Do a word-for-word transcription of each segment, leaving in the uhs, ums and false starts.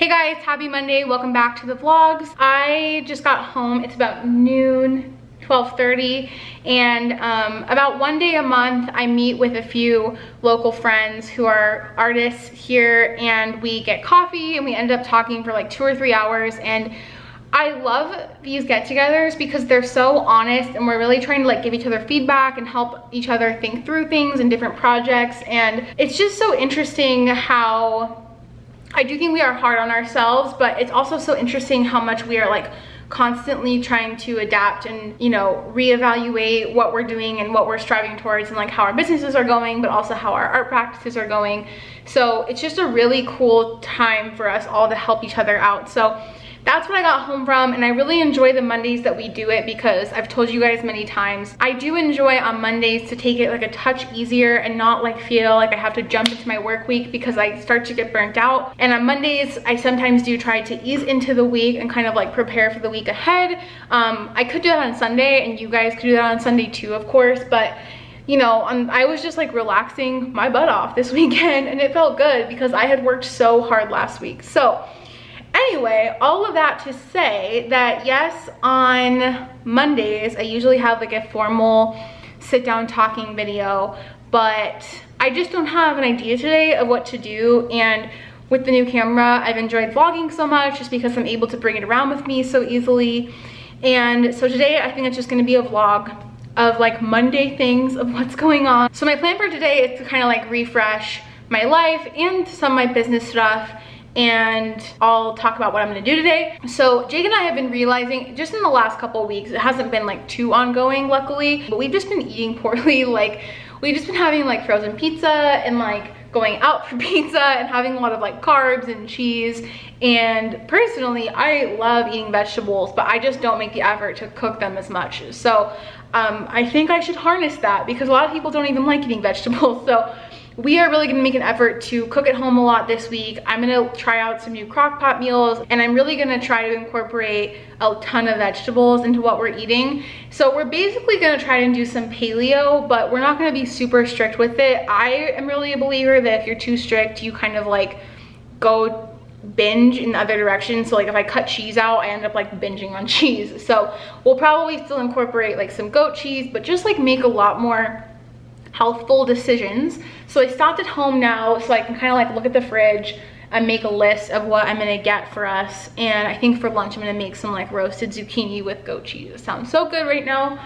Hey guys, happy Monday. Welcome back to the vlogs. I just got home. It's about noon, twelve thirty, and um, about one day a month I meet with a few local friends who are artists here, and we get coffee and we end up talking for like two or three hours. And I love these get-togethers because they're so honest, and we're really trying to like give each other feedback and help each other think through things and different projects. And it's just so interesting how I do think we are hard on ourselves, but it's also so interesting how much we are like constantly trying to adapt and, you know, reevaluate what we're doing and what we're striving towards, and like how our businesses are going, but also how our art practices are going. So it's just a really cool time for us all to help each other out. So that's what I got home from, and I really enjoy the Mondays that we do it because I've told you guys many times, I do enjoy on Mondays to take it like a touch easier and not like feel like I have to jump into my work week because I start to get burnt out. And on Mondays, I sometimes do try to ease into the week and kind of like prepare for the week ahead. Um, I could do that on Sunday, and you guys could do that on Sunday too, of course, but you know, um, I was just like relaxing my butt off this weekend, and it felt good because I had worked so hard last week. So anyway, all of that to say that yes, on Mondays, I usually have like a formal sit down talking video, but I just don't have an idea today of what to do. And with the new camera, I've enjoyed vlogging so much just because I'm able to bring it around with me so easily. And so today I think it's just gonna be a vlog of like Monday things, of what's going on. So my plan for today is to kind of like refresh my life and some of my business stuff, and I'll talk about what I'm gonna do today. So Jake and I have been realizing just in the last couple of weeks, it hasn't been like too ongoing luckily, but we've just been eating poorly. Like we've just been having like frozen pizza and like going out for pizza and having a lot of like carbs and cheese. And personally, I love eating vegetables, but I just don't make the effort to cook them as much. So um, I think I should harness that because a lot of people don't even like eating vegetables. So we are really gonna make an effort to cook at home a lot this week. I'm gonna try out some new crock pot meals, and I'm really gonna try to incorporate a ton of vegetables into what we're eating. So we're basically gonna try to do some paleo, but we're not gonna be super strict with it. I am really a believer that if you're too strict, you kind of like go binge in the other direction. So like if I cut cheese out, I end up like binging on cheese. So we'll probably still incorporate like some goat cheese, but just like make a lot more healthful decisions. So I stopped at home now so I can kind of like look at the fridge and make a list of what I'm gonna get for us. And I think for lunch I'm gonna make some like roasted zucchini with goat cheese. It sounds so good right now.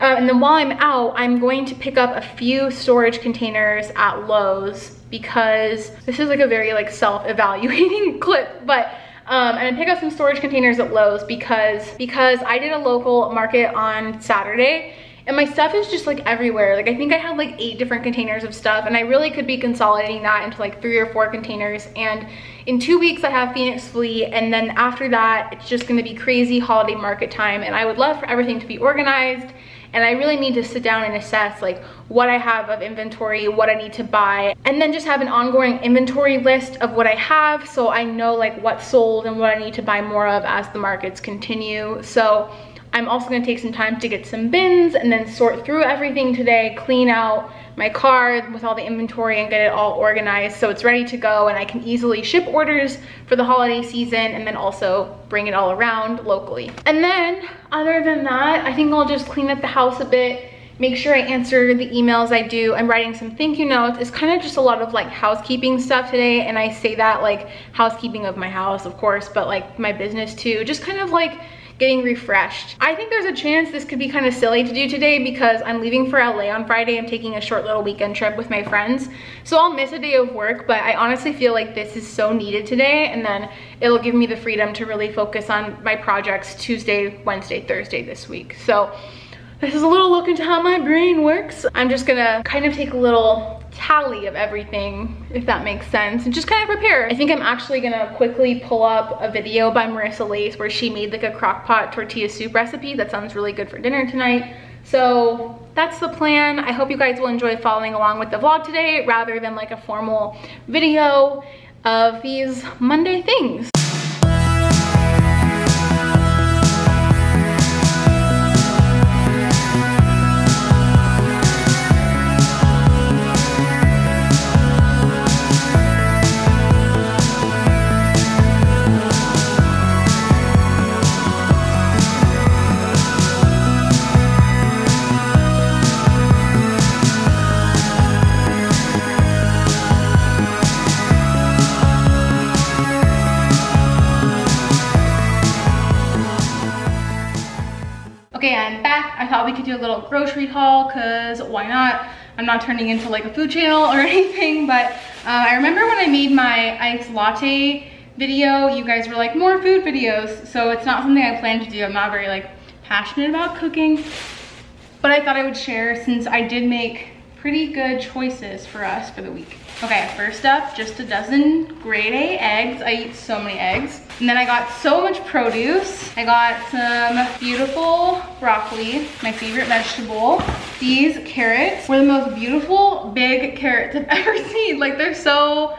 Uh, and then while I'm out, I'm going to pick up a few storage containers at Lowe's because this is like a very like self-evaluating clip, but Um, and I pick up some storage containers at Lowe's because because I did a local market on Saturday, and my stuff is just like everywhere. Like I think I had like eight different containers of stuff, and I really could be consolidating that into like three or four containers. And in two weeks I have Phoenix Flea, and then after that it's just gonna be crazy holiday market time, and I would love for everything to be organized. And I really need to sit down and assess like what I have of inventory, what I need to buy, and then just have an ongoing inventory list of what I have so I know like what's sold and what I need to buy more of as the markets continue. So I'm also gonna take some time to get some bins and then sort through everything today, clean out my car with all the inventory and get it all organized so it's ready to go and I can easily ship orders for the holiday season and then also bring it all around locally. And then other than that, I think I'll just clean up the house a bit, make sure I answer the emails I do. I'm writing some thank you notes. It's kind of just a lot of like housekeeping stuff today, and I say that like housekeeping of my house, of course, but like my business too, just kind of like getting refreshed. I think there's a chance this could be kind of silly to do today because I'm leaving for L A on Friday. I'm taking a short little weekend trip with my friends, so I'll miss a day of work, but I honestly feel like this is so needed today, and then it'll give me the freedom to really focus on my projects Tuesday, Wednesday, Thursday this week. So this is a little look into how my brain works. I'm just gonna kind of take a little tally of everything, if that makes sense, and just kind of prepare. I think I'm actually gonna quickly pull up a video by Marissa Lace where she made like a crock pot tortilla soup recipe that sounds really good for dinner tonight. So that's the plan. I hope you guys will enjoy following along with the vlog today rather than like a formal video of these Monday things. and back. I thought we could do a little grocery haul because why not? I'm not turning into like a food channel or anything, but uh, I remember when I made my iced latte video, you guys were like, more food videos. So it's not something I plan to do. I'm not very like passionate about cooking, but I thought I would share since I did make pretty good choices for us for the week. Okay, first up, just a dozen grade A eggs. I eat so many eggs. And then I got so much produce. I got some beautiful broccoli, my favorite vegetable. These carrots were the most beautiful big carrots I've ever seen. Like, they're so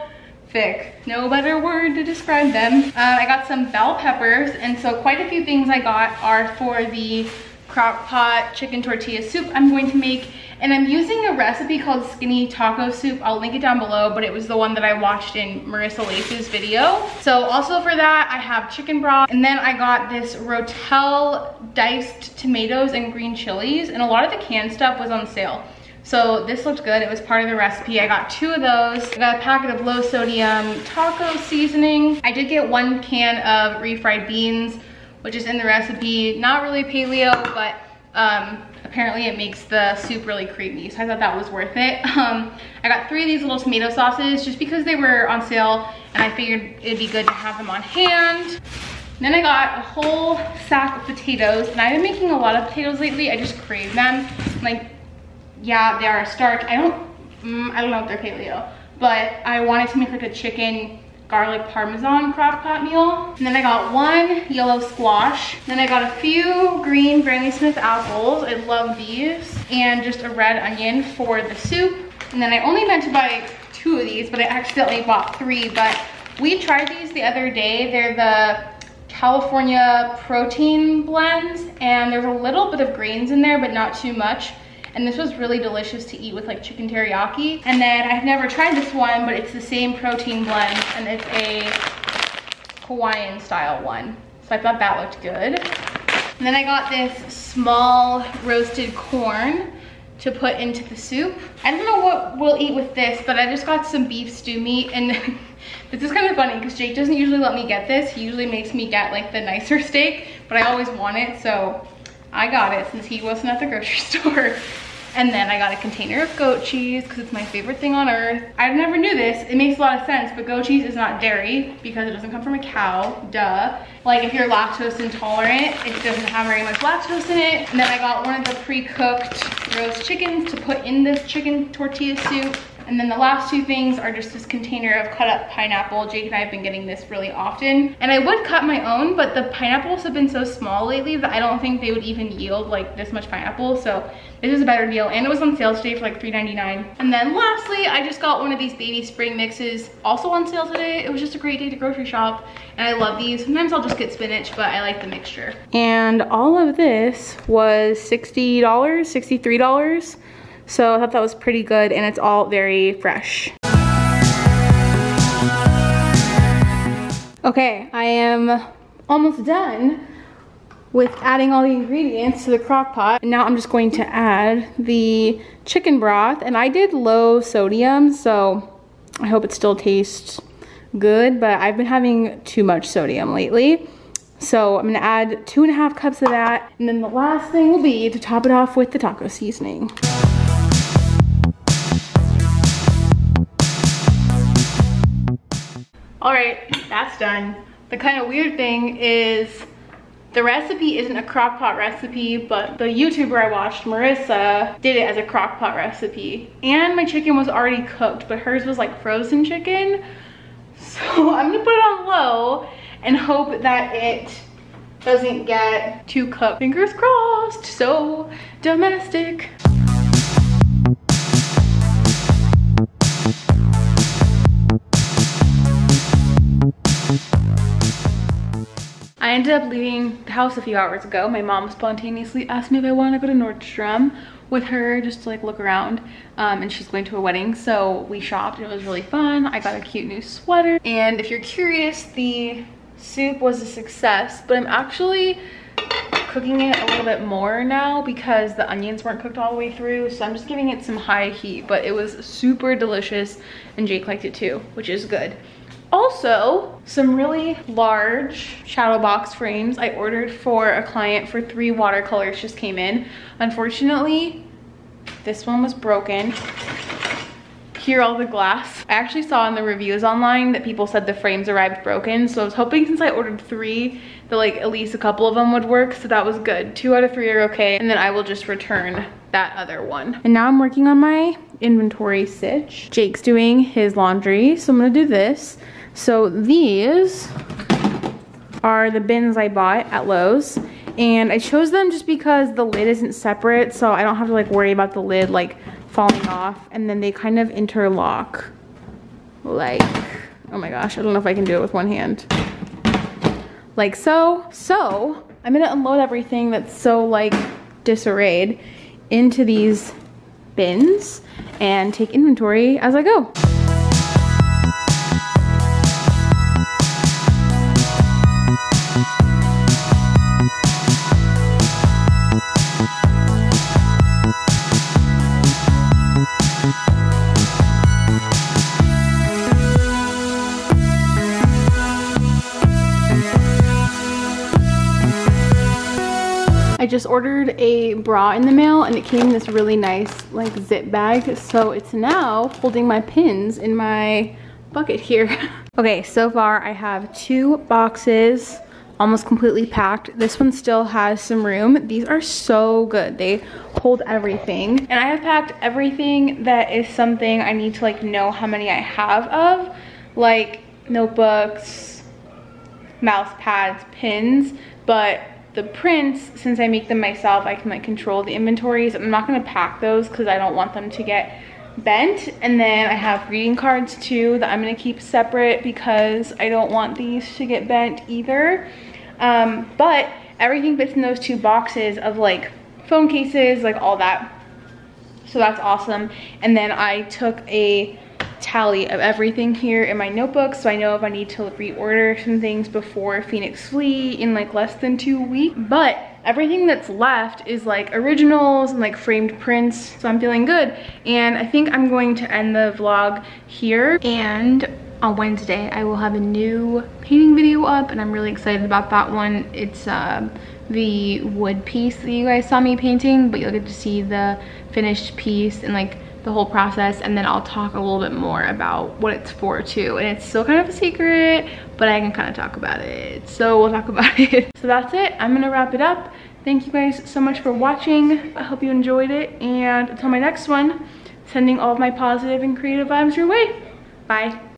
thick. No better word to describe them. Uh, I got some bell peppers, and so quite a few things I got are for the crock pot chicken tortilla soup I'm going to make. And I'm using a recipe called skinny taco soup. I'll link it down below, but it was the one that I watched in Marissa Lace's video. So also for that, I have chicken broth. And then I got this Rotel diced tomatoes and green chilies. And a lot of the canned stuff was on sale. So this looked good. It was part of the recipe. I got two of those. I got a packet of low sodium taco seasoning. I did get one can of refried beans, which is in the recipe. Not really paleo, but um, apparently it makes the soup really creamy. So I thought that was worth it. Um, I got three of these little tomato sauces just because they were on sale and I figured it'd be good to have them on hand. And then I got a whole sack of potatoes, and I've been making a lot of potatoes lately. I just crave them. Like, yeah, they are a starch. I don't, mm, I don't know if they're paleo, but I wanted to make like a chicken garlic parmesan crock pot meal. And then I got one yellow squash. Then I got a few green Granny Smith apples. I love these. And just a red onion for the soup. And then I only meant to buy two of these, but I accidentally bought three. But we tried these the other day. They're the California protein blends. And there's a little bit of grains in there, but not too much. And this was really delicious to eat with like chicken teriyaki. And then I've never tried this one, but it's the same protein blend, and it's a Hawaiian style one. So I thought that looked good. And then I got this small roasted corn to put into the soup. I don't know what we'll eat with this, but I just got some beef stew meat, and this is kind of funny because Jake doesn't usually let me get this. He usually makes me get like the nicer steak, but I always want it, so I got it since he wasn't at the grocery store. And then I got a container of goat cheese because it's my favorite thing on earth. I never knew this. It makes a lot of sense, but goat cheese is not dairy because it doesn't come from a cow, duh. Like, if you're lactose intolerant, it doesn't have very much lactose in it. And then I got one of the pre-cooked roast chickens to put in this chicken tortilla soup. And then the last two things are just this container of cut up pineapple. Jake and I have been getting this really often. And I would cut my own, but the pineapples have been so small lately that I don't think they would even yield like this much pineapple. So this is a better deal. And it was on sale today for like three ninety-nine. And then lastly, I just got one of these baby spring mixes, also on sale today. It was just a great day to grocery shop. And I love these. Sometimes I'll just get spinach, but I like the mixture. And all of this was sixty dollars, sixty-three dollars. So I thought that was pretty good, and it's all very fresh. Okay, I am almost done with adding all the ingredients to the crock pot. And now I'm just going to add the chicken broth, and I did low sodium, so I hope it still tastes good, but I've been having too much sodium lately. So I'm gonna add two and a half cups of that. And then the last thing will be to top it off with the taco seasoning. All right, that's done. The kind of weird thing is the recipe isn't a crock pot recipe, but the YouTuber I watched, Marissa, did it as a crock pot recipe. And my chicken was already cooked, but hers was like frozen chicken. So I'm gonna put it on low and hope that it doesn't get too cooked. Fingers crossed, so domestic. I ended up leaving the house a few hours ago. My mom spontaneously asked me if I wanted to go to Nordstrom with her just to like look around, um, and she's going to a wedding, so we shopped and it was really fun. I got a cute new sweater, and if you're curious, the soup was a success, but I'm actually cooking it a little bit more now because the onions weren't cooked all the way through, so I'm just giving it some high heat, but it was super delicious and Jake liked it too, which is good. Also, some really large shadow box frames I ordered for a client for three watercolors just came in. Unfortunately, this one was broken. Here, all the glass. I actually saw in the reviews online that people said the frames arrived broken, so I was hoping since I ordered three, that like at least a couple of them would work, so that was good. Two out of three are okay, and then I will just return that other one. And now I'm working on my inventory sitch. Jake's doing his laundry, so I'm gonna do this. So these are the bins I bought at Lowe's, and I chose them just because the lid isn't separate, so I don't have to like worry about the lid like falling off, and then they kind of interlock. Like, oh my gosh, I don't know if I can do it with one hand. Like so. So I'm gonna unload everything that's so like disarrayed into these bins and take inventory as I go. I just ordered a bra in the mail and it came in this really nice like zip bag, so it's now holding my pins in my bucket here. Okay, so far I have two boxes almost completely packed. This one still has some room. These are so good. They hold everything. And I have packed everything that is something I need to like know how many I have of, like notebooks, mouse pads, pins, but the prints, since I make them myself, I can like control the inventories. I'm not gonna pack those because I don't want them to get bent. And then I have reading cards too that I'm gonna keep separate because I don't want these to get bent either. Um, but everything fits in those two boxes of like phone cases, like all that. So that's awesome. And then I took a tally of everything here in my notebook, so I know if I need to reorder some things before Phoenix Flea in like less than two weeks. But everything that's left is like originals and like framed prints, so I'm feeling good. And I think I'm going to end the vlog here, and on Wednesday I will have a new painting video up, and I'm really excited about that one. It's uh the wood piece that you guys saw me painting, but you'll get to see the finished piece and like the whole process, and then I'll talk a little bit more about what it's for too. And it's still kind of a secret, but I can kind of talk about it, so we'll talk about it. So that's it. I'm gonna wrap it up. Thank you guys so much for watching. I hope you enjoyed it, and until my next one, sending all of my positive and creative vibes your way. Bye.